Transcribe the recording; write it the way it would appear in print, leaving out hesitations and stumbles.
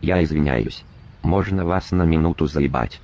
Я извиняюсь. Можно вас на минуту заебать?